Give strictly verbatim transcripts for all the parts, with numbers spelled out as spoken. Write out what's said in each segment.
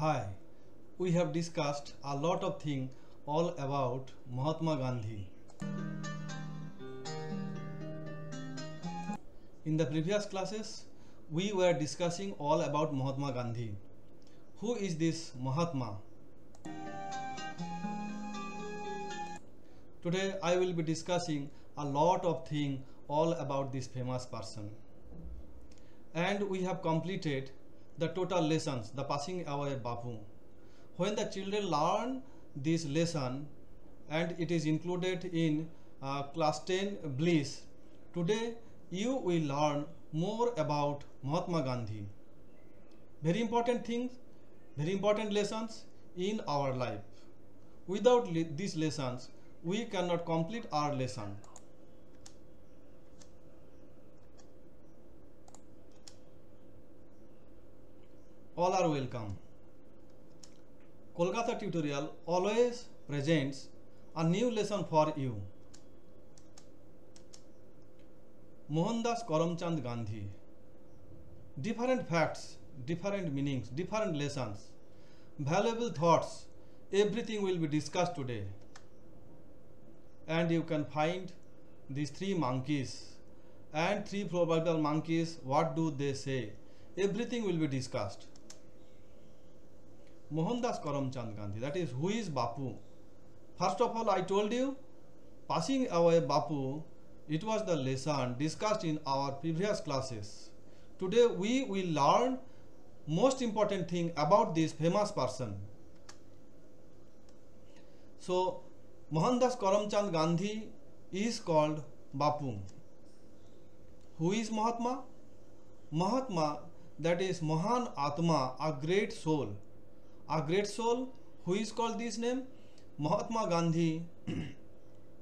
Hi, we have discussed a lot of things all about Mahatma Gandhi. In the previous classes, we were discussing all about Mahatma Gandhi. Who is this Mahatma? Today I will be discussing a lot of things all about this famous person. And we have completed the total lessons, the passing away Bapu. When the children learn this lesson, and it is included in uh, class ten bliss, today you will learn more about Mahatma Gandhi. Very important things, very important lessons in our life. Without le these lessons, we cannot complete our lesson. All are welcome. Kolkata Tutorial always presents a new lesson for you. Mohandas Karamchand Gandhi. Different facts, different meanings, different lessons, valuable thoughts, everything will be discussed today. And you can find these three monkeys and three proverbial monkeys, what do they say, everything will be discussed. Mohandas Karamchand Gandhi, that is, who is Bapu? First of all, I told you, passing away Bapu, it was the lesson discussed in our previous classes. Today we will learn most important thing about this famous person. So, Mohandas Karamchand Gandhi is called Bapu. Who is Mahatma? Mahatma, that is Mahan Atma, a great soul. A great soul, who is called this name? Mahatma Gandhi.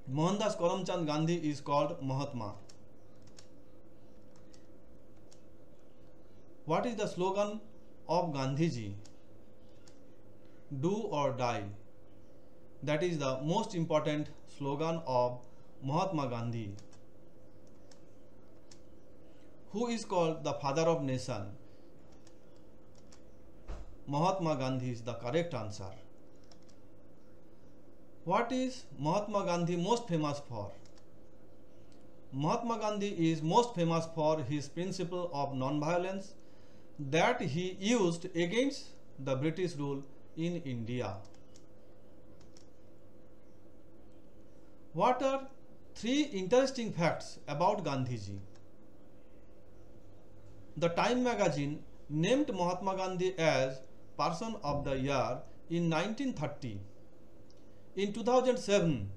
Mohandas Karamchand Gandhi is called Mahatma. What is the slogan of Gandhiji? Do or die. That is the most important slogan of Mahatma Gandhi, who is called the father of nation. Mahatma Gandhi is the correct answer. What is Mahatma Gandhi most famous for? Mahatma Gandhi is most famous for his principle of non-violence that he used against the British rule in India. What are three interesting facts about Gandhiji? The Time magazine named Mahatma Gandhi as Person of the Year in nineteen thirty. In two thousand seven,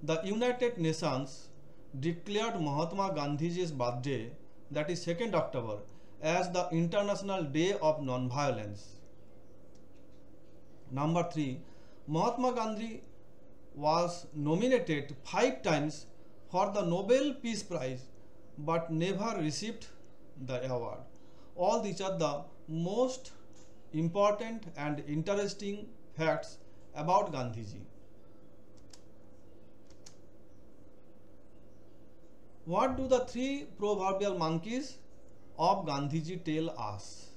the United Nations declared Mahatma Gandhiji's birthday, that is second October, as the International Day of Non-Violence. Number three, Mahatma Gandhi was nominated five times for the Nobel Peace Prize but never received the award. All these are the most important and interesting facts about Gandhiji. What do the three proverbial monkeys of Gandhiji tell us?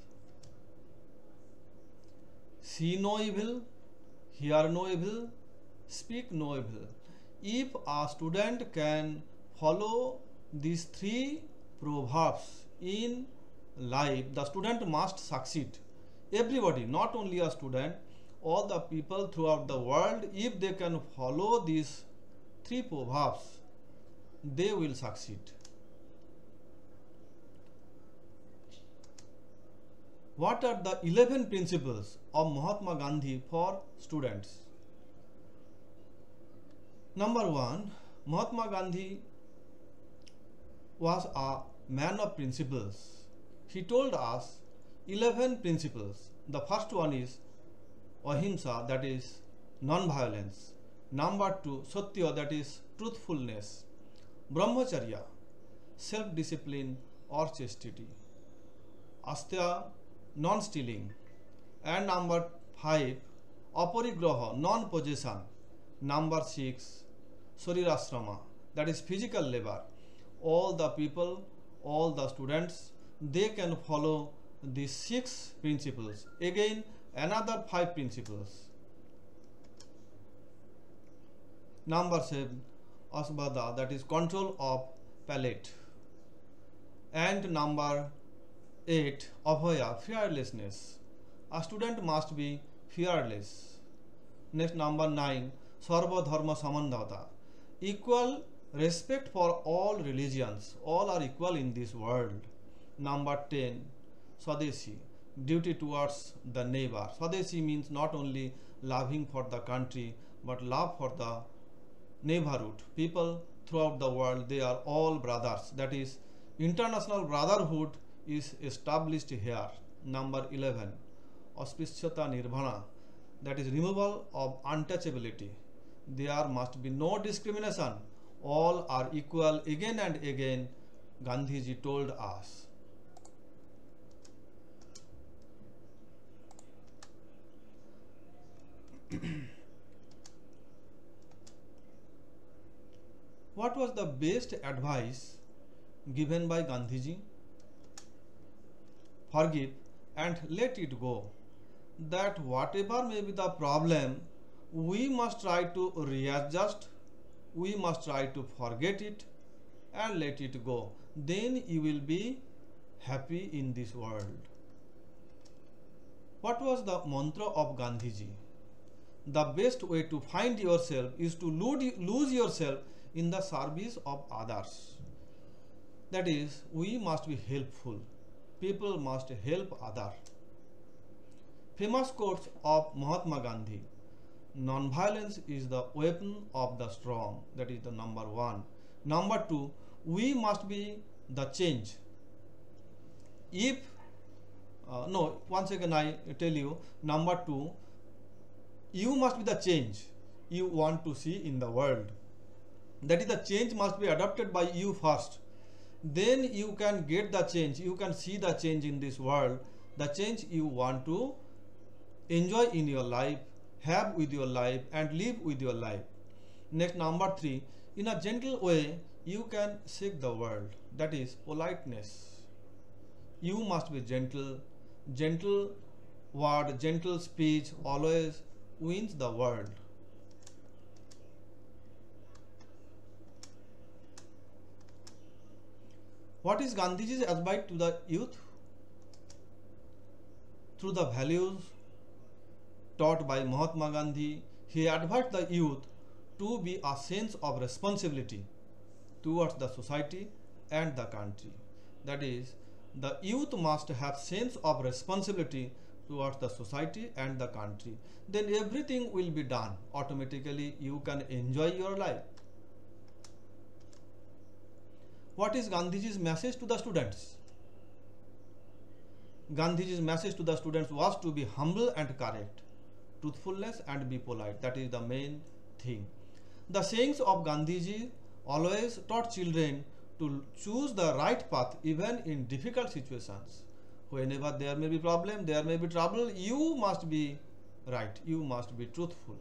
See no evil, hear no evil, speak no evil. If a student can follow these three proverbs in life, the student must succeed. Everybody, not only a student, all the people throughout the world, if they can follow these three proverbs, they will succeed. What are the eleven principles of Mahatma Gandhi for students? Number one, Mahatma Gandhi was a man of principles. He told us eleven principles. The first one is ahimsa, that is non-violence. Number two, satya, that is truthfulness. Brahmacharya, self-discipline or chastity. Asteya, non-stealing. And number five, aparigraha, non-possession. Number six, sharirashrama, that is physical labor. All the people, all the students, they can follow these six principles. Again, another five principles. Number seven, Asvada, that is control of palate. And number eight, Abhaya, fearlessness. A student must be fearless. Next, number nine, Sarva Dharma Samandhata, equal respect for all religions. All are equal in this world. Number ten, Swadeshi, duty towards the neighbor. Swadeshi means not only loving for the country but love for the neighborhood. People throughout the world, they are all brothers. That is, international brotherhood is established here. Number eleven, auspischata nirvana, that is removal of untouchability. There must be no discrimination. All are equal, again and again Gandhiji told us. What was the best advice given by Gandhiji? Forgive and let it go. That whatever may be the problem, we must try to readjust, we must try to forget it and let it go. Then you will be happy in this world. What was the mantra of Gandhiji? The best way to find yourself is to lose yourself in the service of others. That is, we must be helpful. People must help others. Famous quotes of Mahatma Gandhi. Non-violence is the weapon of the strong. That is the number one. Number two, we must be the change. If, uh, no, once again I tell you, number two, you must be the change you want to see in the world. That is, the change must be adopted by you first. Then you can get the change, you can see the change in this world, the change you want to enjoy in your life, have with your life and live with your life. Next, number three, in a gentle way you can shake the world. That is politeness. You must be gentle. Gentle word, gentle speech always wins the world. What is Gandhiji's advice to the youth? Through the values taught by Mahatma Gandhi, he advised the youth to be a sense of responsibility towards the society and the country. That is, the youth must have sense of responsibility towards the society and the country. Then everything will be done. Automatically you can enjoy your life. What is Gandhiji's message to the students? Gandhiji's message to the students was to be humble and correct, truthfulness and be polite. That is the main thing. The sayings of Gandhiji always taught children to choose the right path even in difficult situations. Whenever there may be problem, there may be trouble, you must be right, you must be truthful.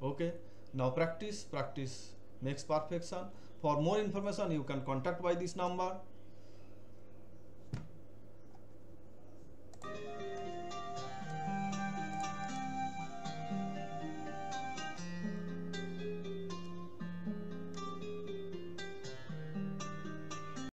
Okay, now practice, practice makes perfection. For more information, you can contact by this number.